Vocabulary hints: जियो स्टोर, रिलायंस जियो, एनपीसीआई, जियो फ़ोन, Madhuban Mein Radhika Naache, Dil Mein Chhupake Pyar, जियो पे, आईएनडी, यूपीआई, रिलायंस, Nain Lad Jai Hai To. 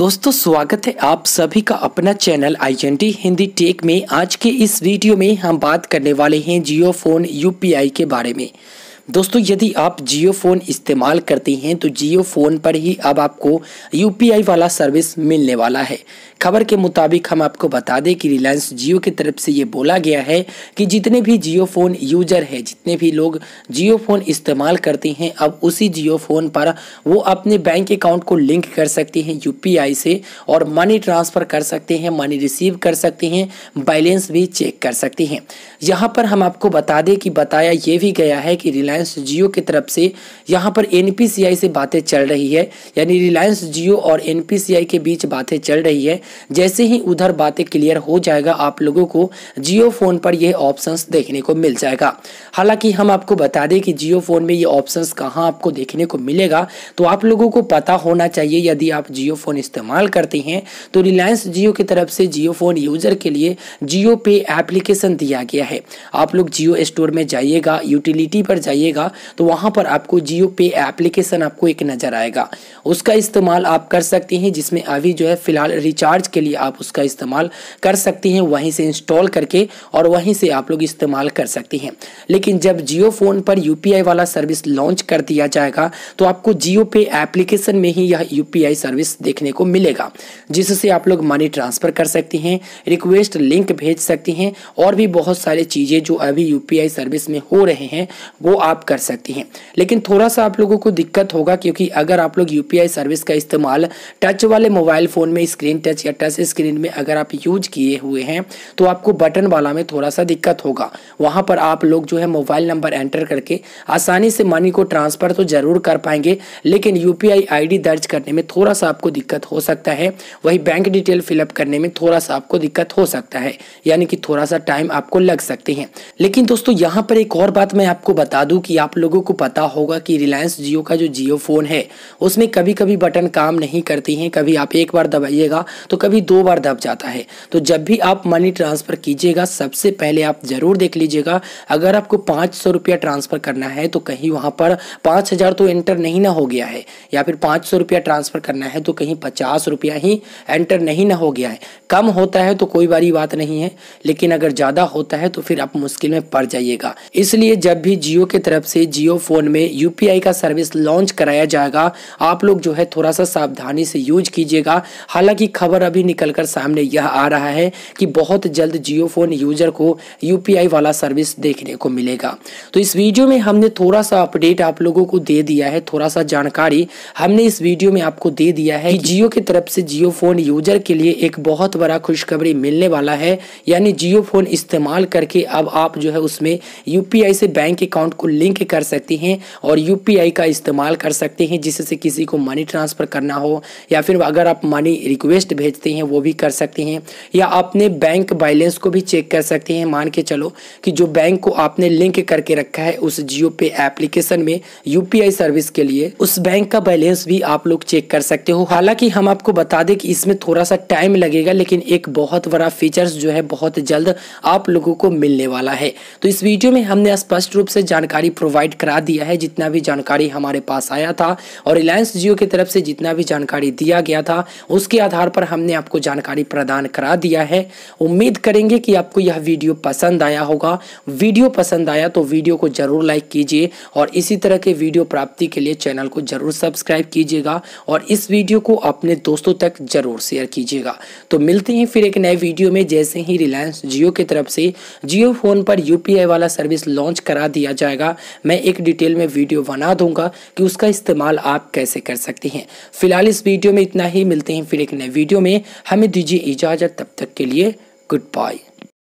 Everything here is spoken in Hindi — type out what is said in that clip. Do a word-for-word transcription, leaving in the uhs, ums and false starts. दोस्तों स्वागत है आप सभी का अपना चैनल आईएनडी हिंदी टेक में। आज के इस वीडियो में हम बात करने वाले हैं जियो फ़ोन यूपीआई के बारे में। दोस्तों यदि आप जियो फ़ोन इस्तेमाल करते हैं तो जियो फ़ोन पर ही अब आपको यूपीआई वाला सर्विस मिलने वाला है। खबर के मुताबिक हम आपको बता दें कि रिलायंस जियो की तरफ से ये बोला गया है कि जितने भी जियो फ़ोन यूजर हैं, जितने भी लोग जियो फ़ोन इस्तेमाल करते हैं, अब उसी जियो फ़ोन पर वो अपने बैंक अकाउंट को लिंक कर सकते हैं यूपीआई से और मनी ट्रांसफ़र कर सकते हैं, मनी रिसीव कर सकते हैं, बैलेंस भी चेक कर सकते हैं। यहाँ पर हम आपको बता दें कि बताया ये भी गया है कि रिलायंस जियो की तरफ से यहाँ पर एनपीसीआई से बातें चल रही है, यानी रिलायंस जियो और एनपीसीआई के बीच बातें चल रही है। जैसे ही उधर बातें क्लियर हो जाएगा आप लोगों को जियो फ़ोन पर यह ऑप्शंस देखने को मिल जाएगा। हालांकि हम आपको बता दें कि जियो फ़ोन में ये ऑप्शंस कहाँ आपको देखने को मिलेगा तो आप लोगों को पता होना चाहिए। यदि आप जियो फ़ोन इस्तेमाल करते हैं तो रिलायंस जियो की तरफ से जियो फ़ोन यूज़र के लिए जियो पे एप्लीकेशन दिया गया है। आप लोग जियो स्टोर में जाइएगा, यूटिलिटी पर जाइए तो वहां पर आपको जियो पे एप्लीकेशन आपको एक नजर आएगा, उसका इस्तेमाल आप कर सकते हैं, जिसमें अभी जो है फिलहाल रिचार्ज के लिए आप उसका इस्तेमाल कर सकते हैं, वहीं से इंस्टॉल करके और वहीं से आप लोग इस्तेमाल कर सकते हैं। लेकिन जब जियो फोन पर यूपीआई वाला सर्विस लॉन्च कर दिया जाएगा तो आपको जियो पे एप्लीकेशन में ही यह यूपीआई सर्विस देखने को मिलेगा, जिससे आप लोग मनी ट्रांसफर कर सकते हैं, रिक्वेस्ट लिंक भेज सकते हैं और भी बहुत सारी चीजें जो अभी यूपीआई सर्विस में हो रहे हैं वो आप कर सकती हैं। लेकिन थोड़ा सा आप लोगों को दिक्कत होगा, क्योंकि अगर आप लोग यूपीआई सर्विस का इस्तेमाल टच वाले मोबाइल फोन में स्क्रीन टच या टच स्क्रीन में अगर आप यूज किए हुए हैं तो आपको बटन वाला में थोड़ा सा दिक्कत होगा। वहां पर आप लोग जो है मोबाइल नंबर एंटर करके आसानी से मनी को ट्रांसफर तो जरूर कर पाएंगे, लेकिन यूपीआई आईडी दर्ज करने में थोड़ा सा आपको दिक्कत हो सकता है, वही बैंक डिटेल फिलअप करने में थोड़ा सा आपको दिक्कत हो सकता है, यानी कि थोड़ा सा टाइम आपको लग सकते हैं। लेकिन दोस्तों यहाँ पर एक और बात मैं आपको बता दूं, आप लोगों को पता होगा कि रिलायंस जियो का जो जियो फ़ोन है उसमें कभी कभी बटन काम नहीं करती हैं, कभी आप एक बार दबाइएगा तो कभी दो बार दब जाता है। तो जब भी आप मनी ट्रांसफ़र कीजिएगा सबसे पहले आप ज़रूर देख लीजिएगा, अगर आपको पाँच सौ रुपया ट्रांसफ़र करना है तो कहीं वहाँ पर पाँच हज़ार तो एंटर नहीं ना हो गया है, या फिर पाँच सौ रुपया ट्रांसफ़र करना है तो कहीं पचास रुपया ही एंटर नहीं ना हो गया है। कम होता है तो कोई बारी बात नहीं है, लेकिन अगर ज़्यादा होता है तो फिर आप मुश्किल में पड़ जाइएगा। इसलिए जब भी जियो की तरफ से जियो फ़ोन में यूपीआई का सर्विस लॉन्च कराया जाएगा आप लोग जो है थोड़ा सा सावधानी से यूज कीजिएगा। हालांकि खबर अभी निकलकर सामने यह आ रहा है कि बहुत जल्द जियो फ़ोन यूजर को यूपीआई वाला सर्विस देखने को मिलेगा। तो इस वीडियो में हमने थोड़ा सा अपडेट आप लोगों को दे दिया है, थोड़ा सा जानकारी हमने इस वीडियो में आपको दे दिया है कि जियो की तरफ से जियो फ़ोन यूजर के लिए एक बहुत बड़ा खुशखबरी मिलने वाला है, यानी जियो फ़ोन इस्तेमाल करके अब आप जो है उसमें यूपीआई से बैंक अकाउंट को लिंक कर सकते हैं और यूपीआई का इस्तेमाल कर सकते हैं, जिससे किसी को मनी ट्रांसफ़र करना हो या फिर अगर आप मनी रिक्वेस्ट भेजते हैं वो भी कर सकते हैं, या अपने बैंक बैलेंस को भी चेक कर सकते हैं। मान के चलो कि जो बैंक को आपने लिंक करके रखा है उस जियो पे एप्लीकेशन में यूपीआई सर्विस के लिए उस बैंक का बैलेंस भी आप लोग चेक कर सकते हो। हालांकि हम आपको बता दें कि इसमें थोड़ा सा टाइम लगेगा, लेकिन एक बहुत बड़ा फीचर्स जो है बहुत जल्द आप लोगों को मिलने वाला है। तो इस वीडियो में हमने स्पष्ट रूप से जानकारी प्रोवाइड करा दिया है, जितना भी जानकारी हमारे पास आया था और रिलायंस जियो की तरफ से जितना भी जानकारी दिया गया था उसके आधार पर हमने आपको जानकारी प्रदान करा दिया है। उम्मीद करेंगे कि आपको यह वीडियो पसंद आया होगा। वीडियो पसंद आया तो वीडियो को जरूर लाइक कीजिए और इसी तरह के वीडियो प्राप्ति के लिए चैनल को जरूर सब्सक्राइब कीजिएगा और इस वीडियो को अपने दोस्तों तक जरूर शेयर कीजिएगा। तो मिलते हैं फिर एक नए वीडियो में, जैसे ही रिलायंस जियो की तरफ से जियो फोन पर यूपीआई वाला सर्विस लॉन्च करा दिया जाएगा मैं एक डिटेल में वीडियो बना दूंगा कि उसका इस्तेमाल आप कैसे कर सकते हैं। फिलहाल इस वीडियो में इतना ही, मिलते हैं फिर एक नए वीडियो में, हमें दीजिए इजाज़त, तब तक के लिए गुड बाय।